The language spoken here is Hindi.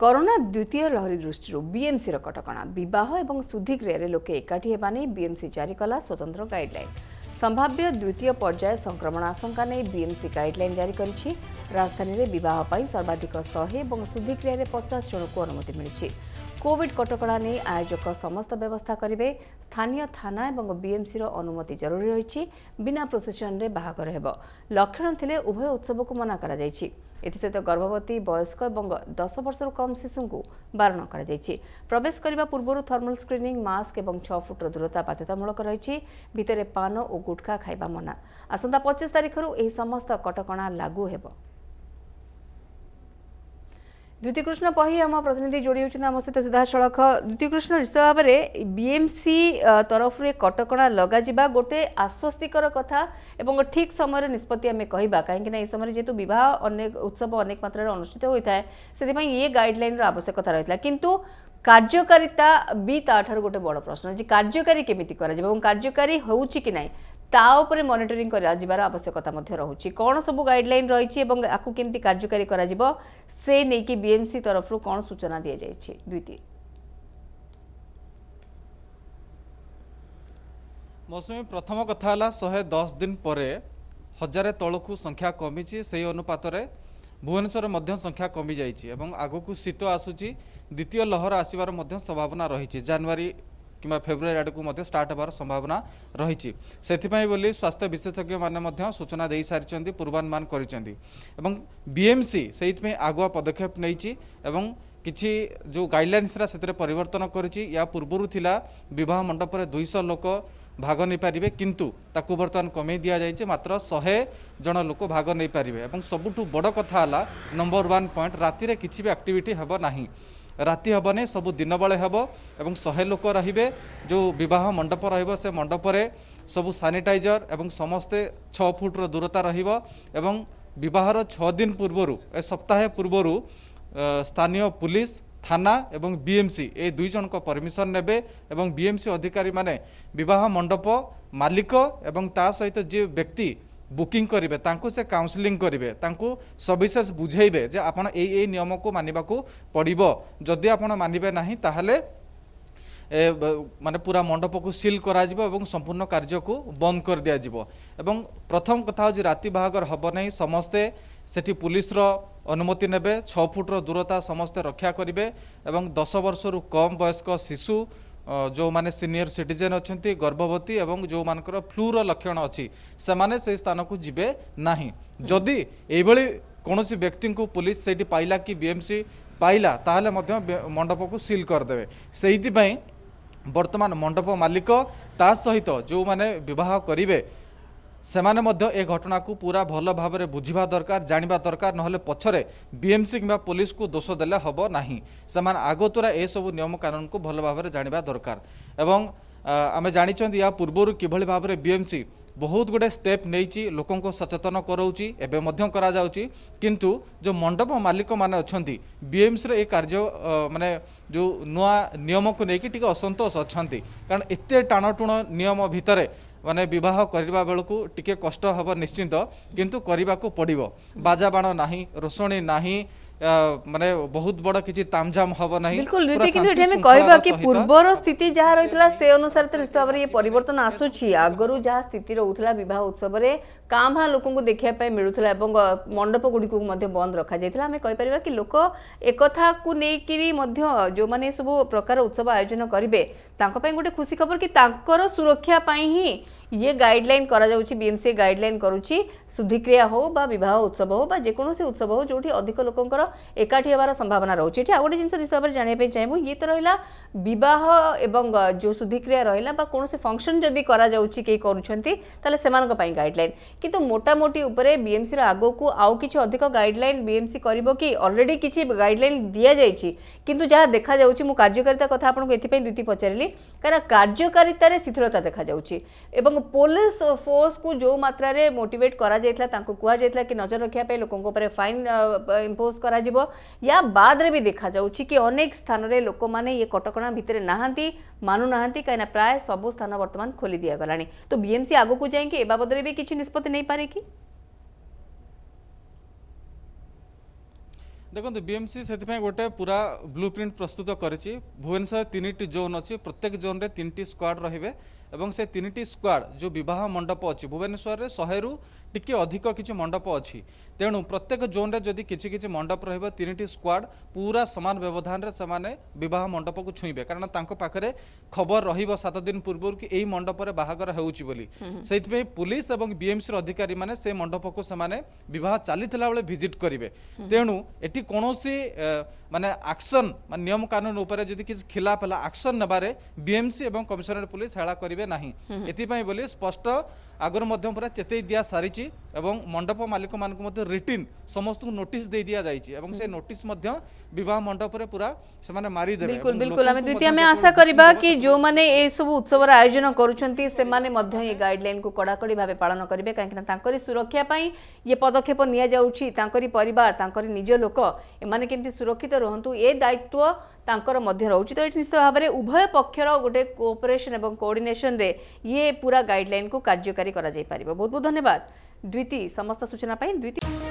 कोरोना द्वितीय लहरी दृष्टि बीएमसी कटकणा बह और सुदिक्रिय लोके एकाठी होने बीएमसी जारी कला स्वतंत्र गाइडलाइन। संभाव्य द्वितीय पर्याय संक्रमण आशंका नहीं बीएमसी गाइडलाइन जारी करी। राजधानी में बहुत सर्वाधिक 100 और सुदिक्रिय 50 जन को अनुमति मिली। कोविड कटकणा नहीं आयोजक समस्त व्यवस्था करेंगे। स्थानीय थाना और बीएमसी अनुमति जरूरी रही। बिना प्रोसेसन में बाहागर हो लक्षण थे उभय उत्सव को मना कर एसत गर्भवती वयस्क और 10 वर्ष कम शिशु को बारण कर प्रवेश करने पूर्व थर्मल स्क्रीनिंग मास्क और 6 फुट दूरता बाध्यतामूलक रही। भितर पान और गुटखा खाइबा मना। आसंता 25 तारिखर यह समस्त कटकणा लागू हो। द्वितीयकृष्ण पही आम प्रतिनिधि जोड़ी आम सहित सीधासख। द्वितीयकृष्ण निश्चित भाव में बीएमसी तरफ कटकणा लगे गोटे आश्वस्तिकर कथा और ठीक समय निष्पत्ति आम कहवा कहीं ये समय जेहतु बहुत अनेक उत्सव अनेक मात्रा अनुष्ठित होता है से ये गाइडलाइन आवश्यकता रही है किंतु कार्यकारिता भी ताठार गोटे बड़ प्रश्न जी कार्यकारी केमिति कार्यकारी हो कि ना ताऊपर मॉनिटरिंग कर आवश्यकता रही। कौन सब गाइडलाइन रही आपको केमती कार्यकारी से नहीं कि बीएमसी तरफ कौन सूचना दी जाए। द्वितीय मौसमी प्रथम कथा 110 दिन पर 1000 तलकू संख्या कमी से अनुपात भुवनेश्वर में संख्या कमी जाए। आगक शीत आसूची द्वितीय लहर आसबार संभावना रही। जनवरी किंवा फेब्रुआरी आड़क स्टार्ट होबार संभावना रही। सेथिपाई बोली स्वास्थ्य विशेषज्ञ माने सूचना दे सारी पूर्वानुमान करिसेंती एवं बीएमसी सेथिपाई आगुआ पदक्षेप नैची एवं किछि जो गाइडलाइन्स रा सेतरे परिवर्तन करिछि। या पूर्वरु थिला विवाह मंडप रे 200 लोक भाग नहीं पारे किंतु ताकू बर्तमान कमे दि जाए मात्र 100 जन लोक भाग नहीं पारे। और सबुठू बड़ कथा हला नंबर 1 पॉइंट राति किछि भी एक्टिविटी हेबो नाही। राति हेबने सबु दिन बेले हेब एवं 100 लोक रे जो बह मंडप रे मंडपे सबू सानिटाइजर एवं समस्ते 6 फुट्र दूरता एवं रहा 6 दिन पूर्वर ए सप्ताह पूर्वर स्थानीय पुलिस थाना एवं बीएमसी ए 2 जन परमिशन नेबे एवं बीएमसी अधिकारी माने बह मंडप मालिक एवं ता सहित जे व्यक्ति बुकिंग करेंगे तांको से काउंसलिंग करेंगे तांको सविशेष बुझेबे जे आपण ए नियम को मानिबा को पड़िबो। जदि आपण मानिबे नाही ताहले माने पूरा मंडप को सील करा जिवो एवं संपूर्ण कार्य को बंद कर दिया जिवो। एवं प्रथम कथा हो जे राति बाहागर हबो नहीं। समस्ते सेठी पुलिस रो अनुमति नेबे। 6 फुट्र दूरता समस्ते रक्षा करेंगे एवं 10 वर्ष रु कम वयस्क शिशु जो माने सीनियर सिटीजन अच्छा गर्भवती एवं जो मानकर फ्लूर लक्षण अच्छी से माने से स्थान को जीवे नहीं। जदि ये कौन व्यक्ति को पुलिस से पाइला कि बीएमसी पाइला ताहले मंडप को सील करदे। से बर्तमान मंडप मालिक ता सहित जो माने विवाह करेंगे से माने घटना को पूरा भल भाव में बुझा दरकार जाना दरकार ना पछरे बीएमसी कि पुलिस को दोष देले हबो नाही। से आगतुरा ए सब नियम कानून को भल भाव में जाना दरकार। एवं आमे जानी या पूर्वर किभली भाव में बीएमसी बहुत गुडे स्टेप नहीं लोकों सचेतन कराऊँगी एवं किंतु जो मंडप मालिक माने अच्छा बीएमसी रे कार्य माने जो नुआ नियम को लेकिन टी असंतोष अच्छा कारण एत टाणटुण नियम भितर माने विवाह करबा बेलकू टिके कष्ट हबो निश्चिंत किंतु करबा को पड़िबो। बाजा बाण नाही रोसणी नाही माने बहुत बड़ किछि तामझाम हबो नाही बिल्कुल। नीति किंतु एठे हम कहबा कि पूर्वर स्थिति जहा रहितला से अनुसार त निश्चित भाव ये परिवर्तन आसुछि। आगरु जहा स्थिति रहउथला विवाह उत्सव रे कांभा लोकन को देखिया पय मिलुथला एवं मंडप गुडीकु मध्य बंद रखा जायतला। हम कहि परिबा कि लोक एकथा को नेकिरी मध्य जो माने सब प्रकार उत्सव आयोजन करिवे तांको पय गोटे खुशी खबर कि तांकर सुरक्षा पय ही ये गाइडलाइन करा जाउछि। बीएमसी गाइडलाइन करूछि सुधिक्रिया हो बा विवाह उत्सव हो बा जेकोनो से उत्सव हो जोठी अधिक लोकंकर एकाठी हेबार संभावना रहउछि। एठी आ गोटे जिंस हिसाब रे जाने पे चाहबो ये तो रहला विवाह एवं जो सुधिक्रिया रहला बा कोनो से फंक्शन जदी करा जाउछि के करूछंती ताले सेमानक पय गाइडलाइन किंतु मोटा मोटी उपरे बीएमसी रो आगो को आउ किछि अधिक गाइडलाइन बीएमसी करबो कि ऑलरेडी किछि गाइडलाइन दिया जाइछि किंतु जहा देखा जाउछि मु कार्यकारिता कथा आपन एथि पे द्विती पचारली कारण कार्यकारिता रे शिथिलता देखा जाउछि एवं पुलिस फोर्स को जो मात्रा रे मोटिवेट करा जायतला तांको कुआ जायतला कि नजर रखिया पे लोकन को परे फाइन इंपोज करा जिवो या बाद रे भी देखा जाउछि कि अनेक स्थान रे लोक माने ये कटकणा भितरे नाहंती मानु नाहंती काना प्राय सब स्थान वर्तमान खोली दिया गलानी। तो बीएमसी आगो को जाय कि ए बाबद रे भी किछि निष्पत्ति नै पारे कि देखो बीएमसी से गोटे पूरा ब्लूप्रिंट प्रस्तुत करिछि। भुवनेश्वर तीन जोन अच्छी, प्रत्येक जोन रे तीन स्क्वाड रहिबे एवं से तीन स्क्वाड जो विवाह मंडप अच्छी भुवनेश्वर रे 100 रु टिके अधिक किछि मंडप अच्छी। तेणु प्रत्येक जोन रे जदि किछि किछि मंडप रहिबो तीन स्क्वाड पूरा समान व्यवधान रे समाने विवाह मंडप को छुईबे, कारण तांको पाखरे खबर रहिबो 7 दिन पूर्व कि एई मंडप रे बाहागर हेउछि बोली। सेहितमे पुलिस एवं बीएमसी अधिकारी माने से मंडप को समाने विवाह चालितला बेले विजिट करिवे। तेणु एटी कोनोसी माने एक्शन माने नियम कानून ऊपर जदि किछि खिलाफ हला एक्शन नबारे बीएमसी एवं कमिश्नरेट पुलिस हेला करिवे नाही। एथिपाई बोली स्पष्ट आगर मध्यम पूरा चेतई दिया सारिछि एवं मंडप मालिक मानक मते रिटिन समस्त नोटिस दे दिया जाईछि एवं से नोटिस मध्य विवाह मंडप रे पूरा से माने मारी देबे। बिल्कुल बिल्कुल हमें द्वितीय में आशा करबा कि जो माने ए सब उत्सव रा आयोजन करूछंती से माने मध्य ये गाइडलाइन को कड़ाकड़ी भाबे पालन करिवे, काहे कि तांकरी सुरक्षा पई ये पदक्षेप निया जाउछि। तांकरी परिवार तांकरी निज लोक ए माने केमती सुरक्षित रहंतु ए दायित्व तांकर मध्य रहउछि। तो निश्चित भाव में उभय पक्षर गोटे कोऑपरेशन एवं कोऑर्डिनेशन रे ये पूरा गाइडलाइन को कार्यकारी करा जाई पारिबो। बहुत बहुत धन्यवाद द्विती समस्त सूचना पाई द्विती।